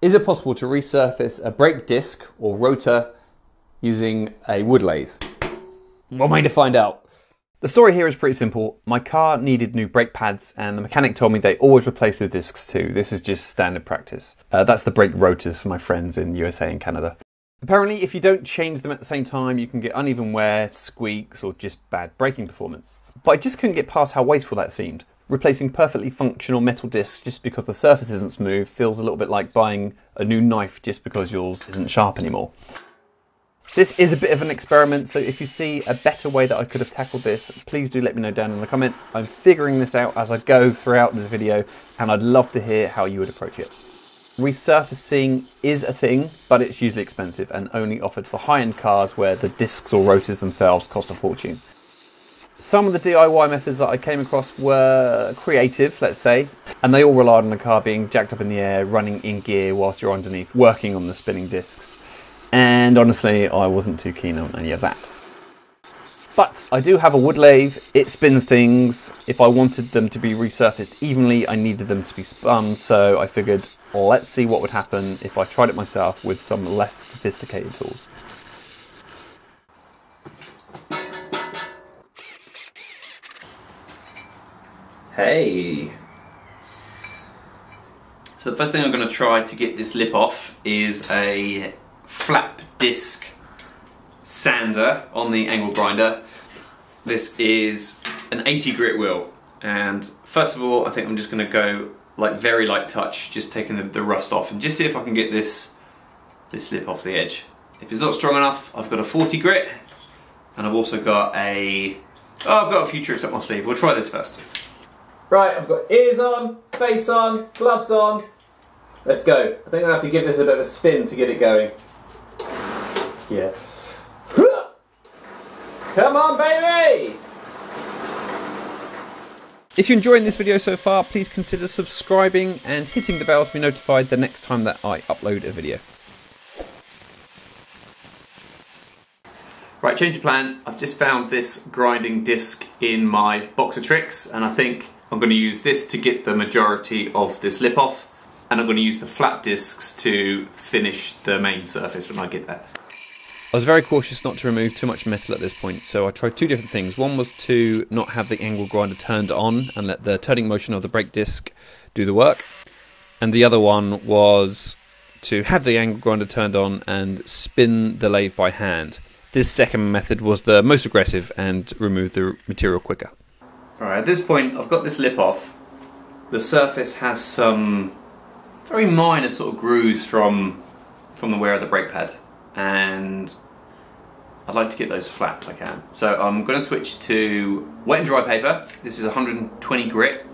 Is it possible to resurface a brake disc or rotor using a wood lathe? What am I to find out? The story here is pretty simple. My car needed new brake pads and the mechanic told me they always replace the discs too. This is just standard practice. That's the brake rotors for my friends in USA and Canada. Apparently, if you don't change them at the same time, you can get uneven wear, squeaks, or just bad braking performance. But I just couldn't get past how wasteful that seemed. Replacing perfectly functional metal discs just because the surface isn't smooth feels a little bit like buying a new knife just because yours isn't sharp anymore. This is a bit of an experiment, so if you see a better way that I could have tackled this, please do let me know down in the comments. I'm figuring this out as I go throughout this video, and I'd love to hear how you would approach it. Resurfacing is a thing, but it's usually expensive and only offered for high-end cars where the discs or rotors themselves cost a fortune. Some of the DIY methods that I came across were creative, let's say, and they all relied on the car being jacked up in the air, running in gear whilst you're underneath, working on the spinning discs. And honestly, I wasn't too keen on any of that. But I do have a wood lathe, it spins things. If I wanted them to be resurfaced evenly, I needed them to be spun, so I figured, let's see what would happen if I tried it myself with some less sophisticated tools. Hey! So the first thing I'm going to try to get this lip off is a flap disc sander on the angle grinder. This is an 80 grit wheel, and first of all I think I'm just going to go like very light touch, just taking the rust off and just see if I can get this lip off the edge. If it's not strong enough, I've got a 40 grit and I've also got I've got a few tricks up my sleeve. We'll try this first. Right, I've got ears on, face on, gloves on. Let's go. I think I'll have to give this a bit of a spin to get it going. Yeah. Come on, baby! If you're enjoying this video so far, please consider subscribing and hitting the bell to be notified the next time that I upload a video. Right, change of plan. I've just found this grinding disc in my box of tricks, and I think I'm going to use this to get the majority of this lip off, and I'm going to use the flap discs to finish the main surface when I get there. I was very cautious not to remove too much metal at this point, so I tried two different things. One was to not have the angle grinder turned on and let the turning motion of the brake disc do the work. And the other one was to have the angle grinder turned on and spin the lathe by hand. This second method was the most aggressive and removed the material quicker. Alright, at this point I've got this lip off. The surface has some very minor sort of grooves from the wear of the brake pad, and I'd like to get those flat if I can. So I'm going to switch to wet and dry paper. This is 120 grit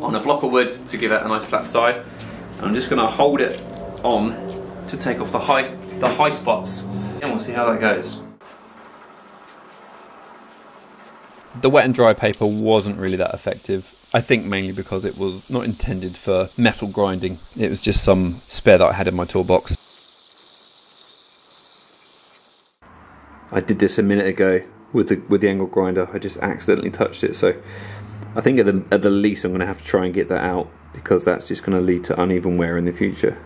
on a block of wood to give it a nice flat side. And I'm just going to hold it on to take off the high spots, and we'll see how that goes. The wet and dry paper wasn't really that effective. I think mainly because it was not intended for metal grinding. It was just some spare that I had in my toolbox. I did this a minute ago with the angle grinder. I just accidentally touched it, so I think at the least I'm going to have to try and get that out, because that's just going to lead to uneven wear in the future.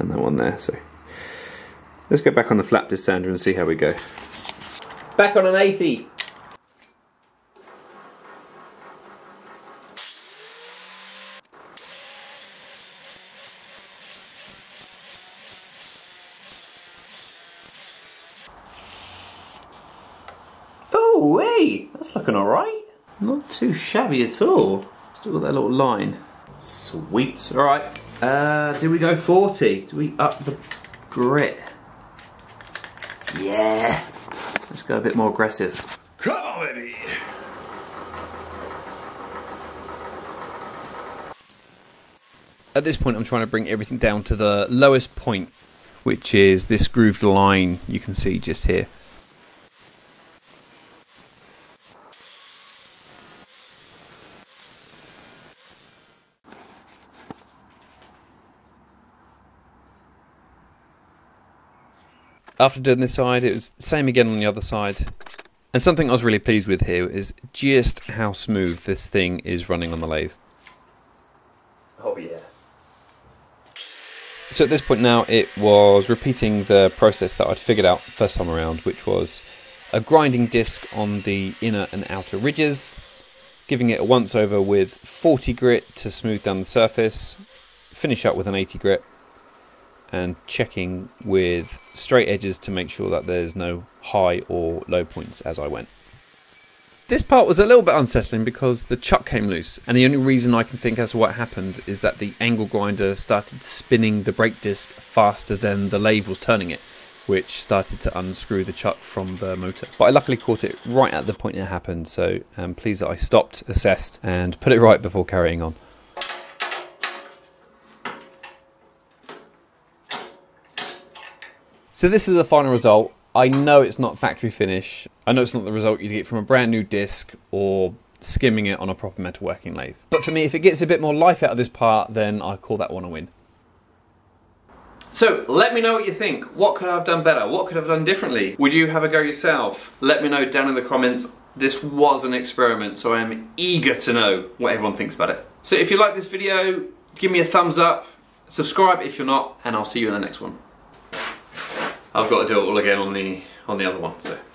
And that one there, so let's go back on the flap disc sander and see how we go. Back on an 80. Wee, that's looking alright. Not too shabby at all. Still got that little line. Sweet. Alright, do we go 40? Do we up the grit? Yeah. Let's go a bit more aggressive. Come on, baby. At this point, I'm trying to bring everything down to the lowest point, which is this grooved line you can see just here. After doing this side, it was the same again on the other side. And something I was really pleased with here is just how smooth this thing is running on the lathe. Oh yeah. So at this point now it was repeating the process that I'd figured out the first time around, which was a grinding disc on the inner and outer ridges, giving it a once over with 40 grit to smooth down the surface, finish up with an 80 grit, and checking with straight edges to make sure that there's no high or low points as I went. This part was a little bit unsettling because the chuck came loose, and the only reason I can think as to what happened is that the angle grinder started spinning the brake disc faster than the lathe was turning it, which started to unscrew the chuck from the motor. But I luckily caught it right at the point it happened, so I'm pleased that I stopped, assessed, and put it right before carrying on. So this is the final result. I know it's not factory finish. I know it's not the result you'd get from a brand new disc or skimming it on a proper metalworking lathe. But for me, if it gets a bit more life out of this part, then I call that one a win. So let me know what you think. What could I have done better? What could I have done differently? Would you have a go yourself? Let me know down in the comments. This was an experiment, so I am eager to know what everyone thinks about it. So if you like this video, give me a thumbs up, subscribe if you're not, and I'll see you in the next one. I've got to do it all again on the other one, so.